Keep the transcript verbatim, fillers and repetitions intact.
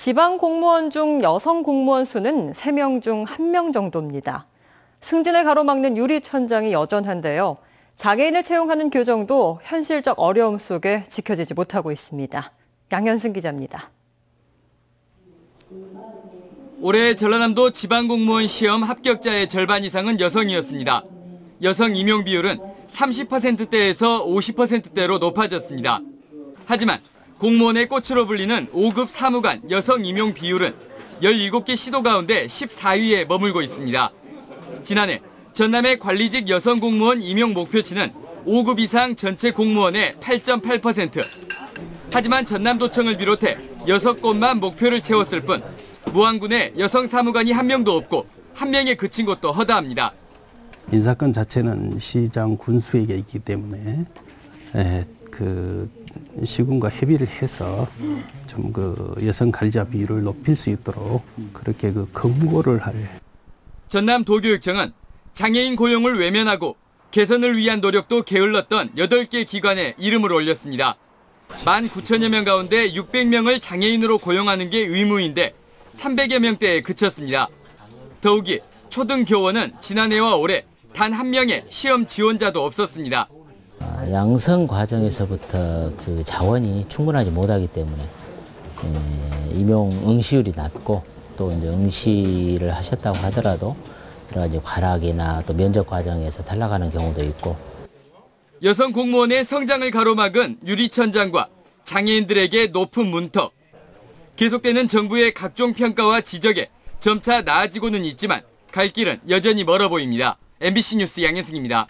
지방 공무원 중 여성 공무원 수는 세 명 중 한 명 정도입니다. 승진을 가로막는 유리천장이 여전한데요. 장애인을 채용하는 규정도 현실적 어려움 속에 지켜지지 못하고 있습니다. 양현승 기자입니다. 올해 전라남도 지방공무원 시험 합격자의 절반 이상은 여성이었습니다. 여성 임용 비율은 삼십 퍼센트대에서 오십 퍼센트대로 높아졌습니다. 하지만 공무원의 꽃으로 불리는 오 급 사무관 여성 임용 비율은 열일곱 개 시도 가운데 십사 위에 머물고 있습니다. 지난해 전남의 관리직 여성 공무원 임용 목표치는 오 급 이상 전체 공무원의 팔 점 팔 퍼센트. 하지만 전남도청을 비롯해 여섯 곳만 목표를 채웠을 뿐 무안군에 여성 사무관이 한 명도 없고 한 명에 그친 것도 허다합니다. 인사권 자체는 시장 군수에게 있기 때문에 에, 그 시군과 협의를 해서 좀 그 여성 관리자 비율을 높일 수 있도록 그렇게 그 권고를 할. 전남도교육청은 장애인 고용을 외면하고 개선을 위한 노력도 게을렀던 여덟 개 기관에 이름을 올렸습니다. 만 구천여 명 가운데 육백 명을 장애인으로 고용하는 게 의무인데 삼백여 명대에 그쳤습니다. 더욱이 초등교원은 지난해와 올해 단 한 명의 시험 지원자도 없었습니다. 양성 과정에서부터 그 자원이 충분하지 못하기 때문에 임용 응시율이 낮고 또 이제 응시를 하셨다고 하더라도 여러 가지 과락이나 또 면접 과정에서 탈락하는 경우도 있고. 여성 공무원의 성장을 가로막은 유리천장과 장애인들에게 높은 문턱. 계속되는 정부의 각종 평가와 지적에 점차 나아지고는 있지만 갈 길은 여전히 멀어 보입니다. 엠비씨 뉴스 양현승입니다.